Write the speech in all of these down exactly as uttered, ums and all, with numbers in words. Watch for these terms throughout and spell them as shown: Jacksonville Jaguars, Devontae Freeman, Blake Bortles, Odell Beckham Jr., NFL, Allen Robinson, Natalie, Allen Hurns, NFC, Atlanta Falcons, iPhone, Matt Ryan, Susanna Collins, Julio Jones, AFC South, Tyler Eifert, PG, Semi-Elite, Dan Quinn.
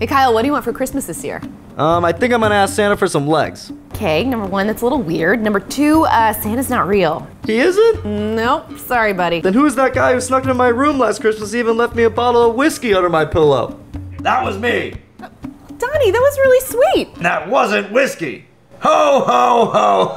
Hey Kyle, what do you want for Christmas this year? Um, I think I'm gonna ask Santa for some legs. Okay, number one, that's a little weird. Number two, uh, Santa's not real. He isn't? Nope, sorry buddy. Then who's that guy who snuck into my room last Christmas and even left me a bottle of whiskey under my pillow? That was me! Uh, Donnie, that was really sweet! That wasn't whiskey! Ho, ho, ho!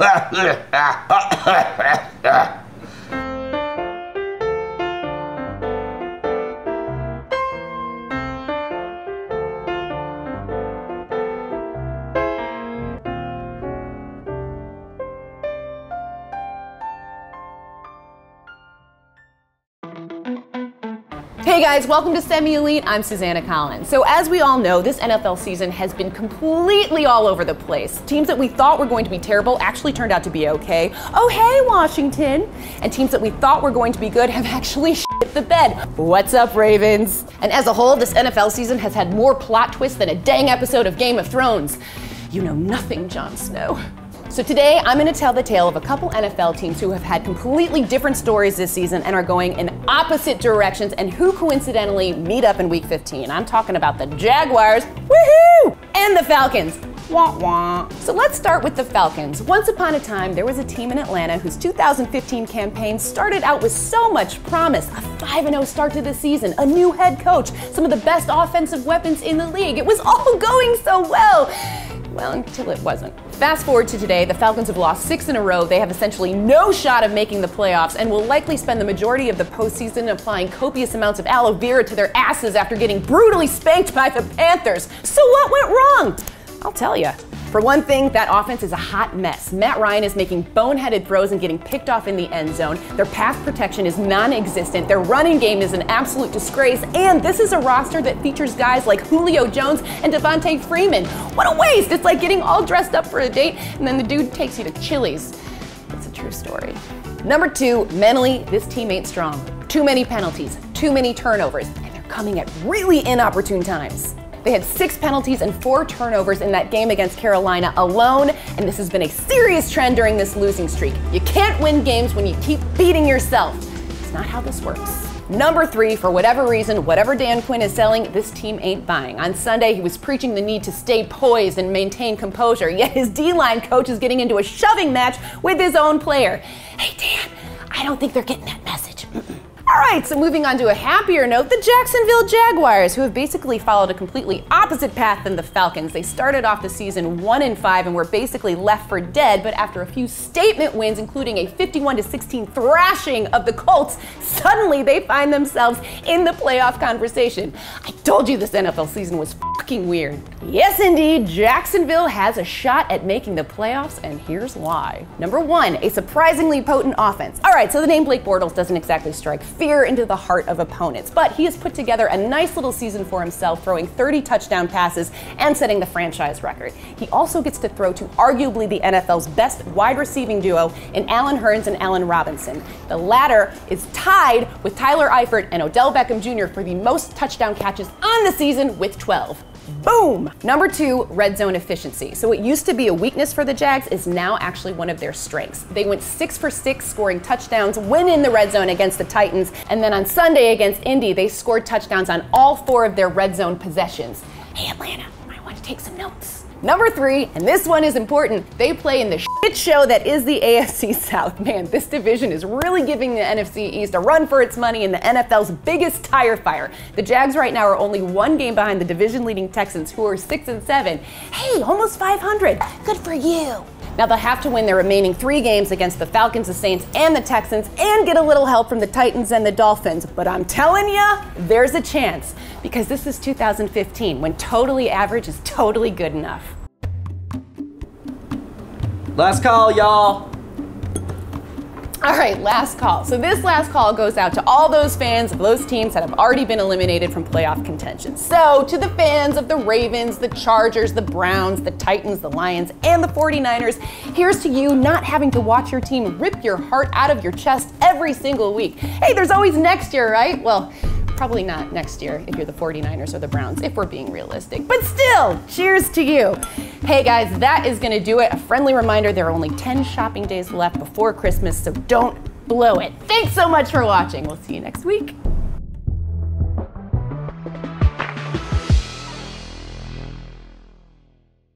Hey guys, welcome to Semi-Elite, I'm Susanna Collins. So as we all know, this N F L season has been completely all over the place. Teams that we thought were going to be terrible actually turned out to be okay. Oh hey, Washington! And teams that we thought were going to be good have actually shit the bed. What's up, Ravens? And as a whole, this N F L season has had more plot twists than a dang episode of Game of Thrones. You know nothing, Jon Snow. So today, I'm gonna tell the tale of a couple N F L teams who have had completely different stories this season and are going in opposite directions and who coincidentally meet up in week fifteen. I'm talking about the Jaguars, woohoo! And the Falcons, wah wah. So let's start with the Falcons. Once upon a time, there was a team in Atlanta whose two thousand fifteen campaign started out with so much promise. A five and oh start to the season, a new head coach, some of the best offensive weapons in the league. It was all going so well. Well, until it wasn't. Fast forward to today, the Falcons have lost six in a row. They have essentially no shot of making the playoffs and will likely spend the majority of the postseason applying copious amounts of aloe vera to their asses after getting brutally spanked by the Panthers. So what went wrong? I'll tell you. For one thing, that offense is a hot mess. Matt Ryan is making boneheaded throws and getting picked off in the end zone. Their pass protection is non-existent. Their running game is an absolute disgrace. And this is a roster that features guys like Julio Jones and Devontae Freeman. What a waste! It's like getting all dressed up for a date and then the dude takes you to Chili's. It's a true story. Number two, mentally, this team ain't strong. Too many penalties, too many turnovers, and they're coming at really inopportune times. They had six penalties and four turnovers in that game against Carolina alone, and this has been a serious trend during this losing streak. You can't win games when you keep beating yourself. It's not how this works. Number three, for whatever reason, whatever Dan Quinn is selling, this team ain't buying. On Sunday, he was preaching the need to stay poised and maintain composure, yet his D-line coach is getting into a shoving match with his own player. Hey Dan, I don't think they're getting that message. All right, so moving on to a happier note, the Jacksonville Jaguars, who have basically followed a completely opposite path than the Falcons. They started off the season one and five and were basically left for dead, but after a few statement wins, including a fifty-one to sixteen thrashing of the Colts, suddenly they find themselves in the playoff conversation. I told you this N F L season was fucking weird. Yes, indeed, Jacksonville has a shot at making the playoffs, and here's why. Number one, a surprisingly potent offense. All right, so the name Blake Bortles doesn't exactly strike fear into the heart of opponents, but he has put together a nice little season for himself, throwing thirty touchdown passes and setting the franchise record. He also gets to throw to arguably the N F L's best wide receiving duo in Allen Hurns and Allen Robinson. The latter is tied with Tyler Eifert and Odell Beckham Junior for the most touchdown catches on the season with twelve. Boom! Number two, red zone efficiency. So what used to be a weakness for the Jags is now actually one of their strengths. They went six for six scoring touchdowns when in the red zone against the Titans, and then on Sunday against Indy, they scored touchdowns on all four of their red zone possessions. Hey Atlanta, I want to take some notes. Number three, and this one is important, they play in the shit show that is the A F C South. Man, this division is really giving the N F C East a run for its money in the N F L's biggest tire fire. The Jags right now are only one game behind the division-leading Texans, who are six and seven. Hey, almost five hundred. Good for you. Now they'll have to win their remaining three games against the Falcons, the Saints, and the Texans, and get a little help from the Titans and the Dolphins. But I'm telling you, there's a chance, because this is two thousand fifteen, when totally average is totally good enough. Last call, y'all. All right, last call. So this last call goes out to all those fans of those teams that have already been eliminated from playoff contention. So to the fans of the Ravens, the Chargers, the Browns, the Titans, the Lions, and the forty-niners, here's to you not having to watch your team rip your heart out of your chest every single week. Hey, there's always next year, right? Well, probably not next year if you're the forty-niners or the Browns, if we're being realistic. But still, cheers to you. Hey guys, that is gonna do it. A friendly reminder, there are only ten shopping days left before Christmas, so don't blow it. Thanks so much for watching. We'll see you next week.